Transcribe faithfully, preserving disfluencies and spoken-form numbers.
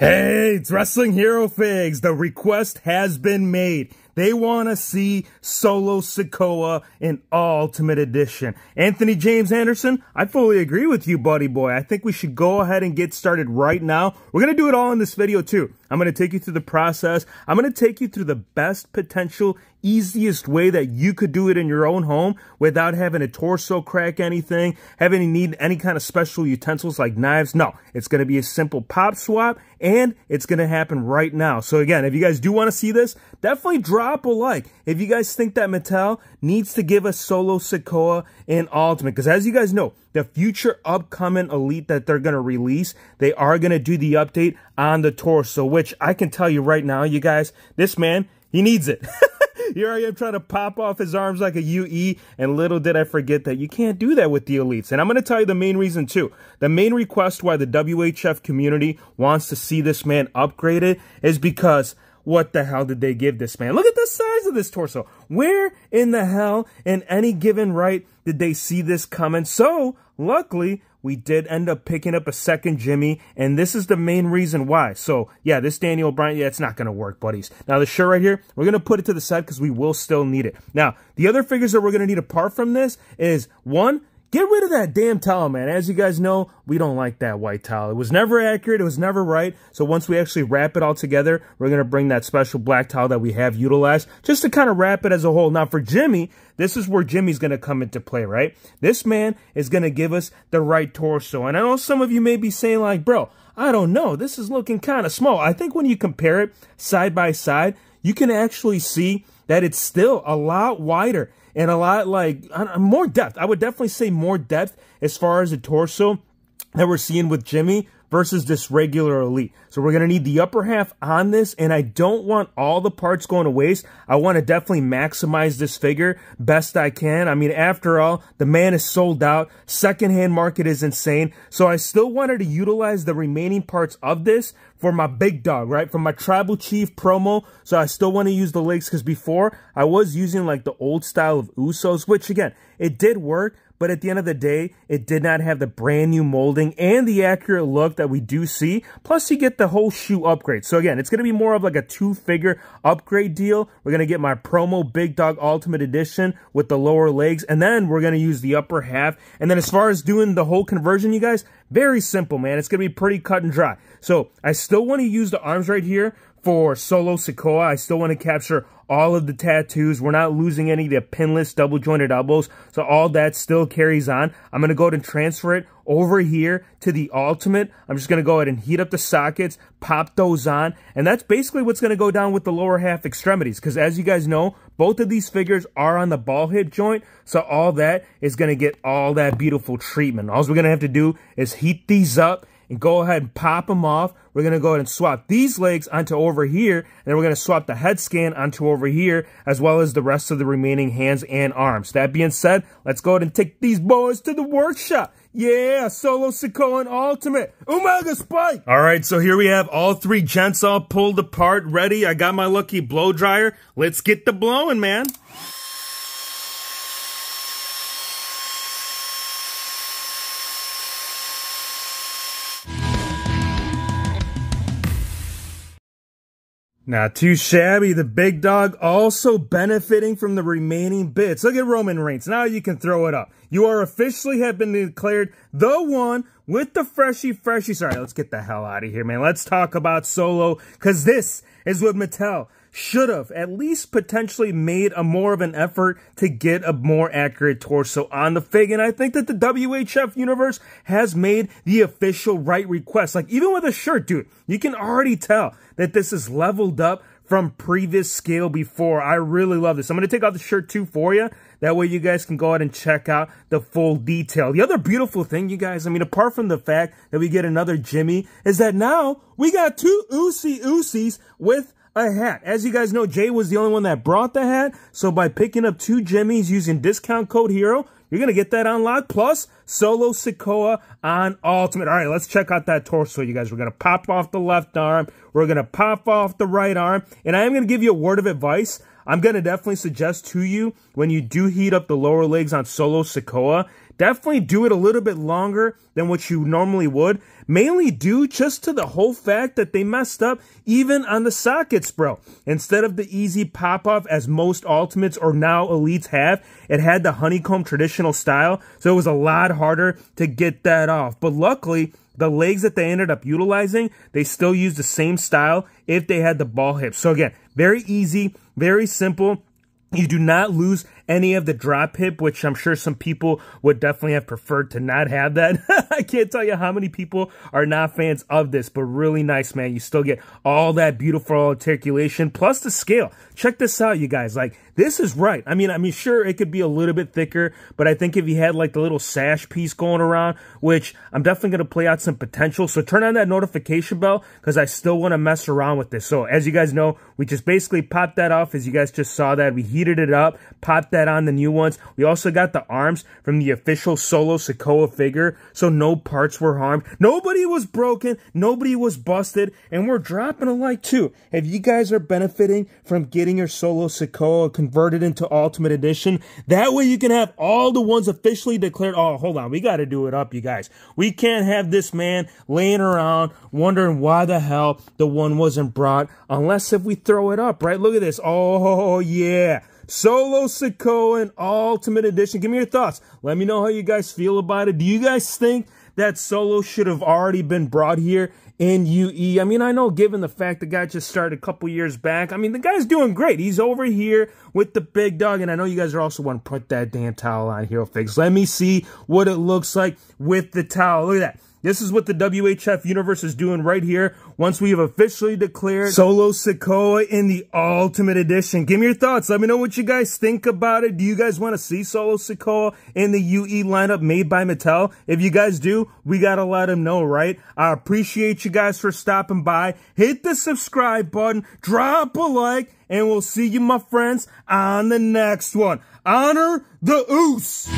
Hey, it's Wrestling Hero Figs. The request has been made. They want to see Solo Sikoa in Ultimate Edition. Anthony James Anderson, I fully agree with you, buddy boy. I think we should go ahead and get started right now. We're going to do it all in this video, too. I'm going to take you through the process. I'm going to take you through the best potential, easiest way that you could do it in your own home without having a torso crack anything, having to need any kind of special utensils like knives. No, it's going to be a simple pop swap, and it's going to happen right now. So again, if you guys do want to see this, definitely drop a like. If you guys think that Mattel needs to give us Solo Sikoa in Ultimate, because as you guys know, the future upcoming Elite that they're going to release, they are going to do the update on the torso, which I can tell you right now, you guys, this man, he needs it. Here I am trying to pop off his arms like a U E, and little did I forget that you can't do that with the Elites. And I'm going to tell you the main reason, too. The main request why the W H F community wants to see this man upgraded is because what the hell did they give this man? Look at the size of this torso. Where in the hell, in any given right, did they see this coming? So, luckily, we did end up picking up a second Jimmy, and this is the main reason why. So, yeah, this Daniel Bryan, yeah, it's not going to work, buddies. Now, the shirt right here, we're going to put it to the side because we will still need it. Now, the other figures that we're going to need apart from this is, one, get rid of that damn towel, man. As you guys know, we don't like that white towel. It was never accurate. It was never right. So once we actually wrap it all together, we're going to bring that special black towel that we have utilized just to kind of wrap it as a whole. Now, for Jimmy, this is where Jimmy's going to come into play, right? This man is going to give us the right torso. And I know some of you may be saying like, bro, I don't know. This is looking kind of small. I think when you compare it side by side, you can actually see that it's still a lot wider and a lot like more depth. I would definitely say more depth as far as the torso that we're seeing with Jimmy versus this regular Elite. So we're going to need the upper half on this, and I don't want all the parts going to waste. I want to definitely maximize this figure best I can. I mean, after all, the man is sold out. Secondhand market is insane. So I still wanted to utilize the remaining parts of this for my big dog, right? For my tribal chief promo. So I still want to use the legs because before I was using like the old style of Usos, which again, it did work. But at the end of the day, it did not have the brand new molding and the accurate look that we do see. Plus, you get the whole shoe upgrade. So again, it's going to be more of like a two-figure upgrade deal. We're going to get my promo Big Dog Ultimate Edition with the lower legs. And then we're going to use the upper half. And then as far as doing the whole conversion, you guys, very simple, man. It's going to be pretty cut and dry. So I still want to use the arms right here for Solo Sikoa. I still want to capture all of the tattoos. We're not losing any of the pinless double jointed elbows. So all that still carries on. I'm going to go ahead and transfer it over here to the Ultimate. I'm just going to go ahead and heat up the sockets, pop those on, and that's basically what's going to go down with the lower half extremities, because as you guys know, both of these figures are on the ball head joint, so all that is going to get all that beautiful treatment. All we're going to have to do is heat these up and go ahead and pop them off. We're going to go ahead and swap these legs onto over here, and then we're going to swap the head scan onto over here, as well as the rest of the remaining hands and arms. That being said, let's go ahead and take these boys to the workshop. Yeah, Solo Sikoa and Ultimate. Umaga Spike! Alright, so here we have all three gents all pulled apart, ready. I got my lucky blow dryer. Let's get the blowing, man. Not too shabby. The big dog also benefiting from the remaining bits. Look at Roman Reigns. Now you can throw it up. You are officially have been declared the one with the freshie freshie. Sorry, let's get the hell out of here, man. Let's talk about Solo, because this is what Mattel should have at least potentially made a more of an effort to get a more accurate torso on the fig. And I think that the W H F universe has made the official right request. Like, even with a shirt, dude, you can already tell that this is leveled up from previous scale before. I really love this. I'm going to take off the shirt too for you. That way you guys can go out and check out the full detail. The other beautiful thing, you guys, I mean, apart from the fact that we get another Jimmy, is that now we got two Usi Usis with a hat. As you guys know, Jay was the only one that brought the hat. So by picking up two Jimmys using discount code HERO, you're going to get that unlocked. Plus, Solo Sikoa on Ultimate. All right, let's check out that torso, you guys. We're going to pop off the left arm. We're going to pop off the right arm. And I am going to give you a word of advice. I'm going to definitely suggest to you, when you do heat up the lower legs on Solo Sikoa, Definitely do it a little bit longer than what you normally would. Mainly due just to the whole fact that they messed up even on the sockets, bro. Instead of the easy pop-off as most Ultimates or now Elites have, it had the honeycomb traditional style, so it was a lot harder to get that off. But luckily, the legs that they ended up utilizing, they still used the same style if they had the ball hips. So again, very easy, very simple. You do not lose any of the drop hip, which I'm sure some people would definitely have preferred to not have that. I can't tell you how many people are not fans of this, but really nice, man. You still get all that beautiful articulation, plus the scale. Check this out, you guys. Like, this is right. I mean, I mean, sure, it could be a little bit thicker, but I think if you had, like, the little sash piece going around, which I'm definitely going to play out some potential. So turn on that notification bell, because I still want to mess around with this. So as you guys know, we just basically popped that off, as you guys just saw that. We heated it up, popped that on the new ones. We also got the arms from the official Solo Sikoa figure, so no parts were harmed, nobody was broken, nobody was busted, and we're dropping a like too. If you guys are benefiting from getting your Solo Sikoa converted into Ultimate Edition, that way you can have all the ones officially declared. Oh, hold on, we got to do it up, you guys. We can't have this man laying around wondering why the hell the one wasn't brought, unless if we throw it up, right? Look at this. Oh yeah, Solo Sikoa and Ultimate Edition. Give me your thoughts. Let me know how you guys feel about it. Do you guys think that Solo should have already been brought here in U E? I mean, I know given the fact the guy just started a couple years back, I mean, the guy's doing great. He's over here with the big dog, and I know you guys are also wanting to put that damn towel on, Hero Figs. Let me see what it looks like with the towel. Look at that. This is what the W H F universe is doing right here once we have officially declared Solo Sikoa in the Ultimate Edition. Give me your thoughts. Let me know what you guys think about it. Do you guys want to see Solo Sikoa in the U E lineup made by Mattel? If you guys do, we got to let them know, right? I appreciate you guys for stopping by. Hit the subscribe button, drop a like, and we'll see you, my friends, on the next one. Honor the Oos!